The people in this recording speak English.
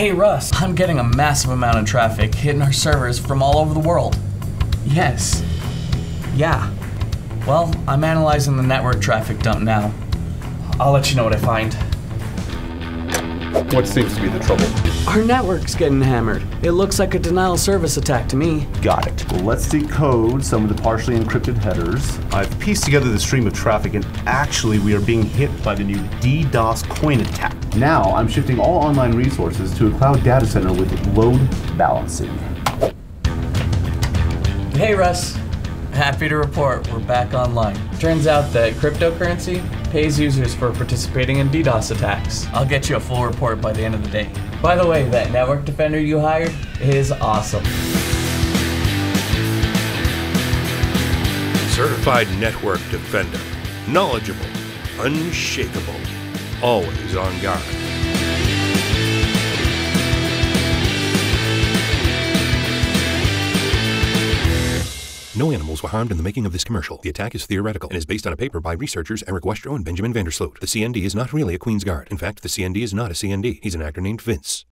hey Russ, I'm getting a massive amount of traffic hitting our servers from all over the world. Yes. Yeah. Well, I'm analyzing the network traffic dump now. I'll let you know what I find. What seems to be the trouble? Our network's getting hammered. It looks like a denial of service attack to me. Got it. Well, let's decode some of the partially encrypted headers. I've pieced together the stream of traffic, and actually we are being hit by the new DDoS coin attack. Now I'm shifting all online resources to a cloud data center with load balancing. Hey Russ, happy to report we're back online. Turns out that cryptocurrency pays users for participating in DDoS attacks. I'll get you a full report by the end of the day. By the way, that network defender you hired is awesome. Certified network defender. Knowledgeable, unshakable, always on guard. No animals were harmed in the making of this commercial. The attack is theoretical and is based on a paper by researchers Eric Westro and Benjamin Vandersloot. The CND is not really a Queen's Guard. In fact, the CND is not a CND. He's an actor named Vince.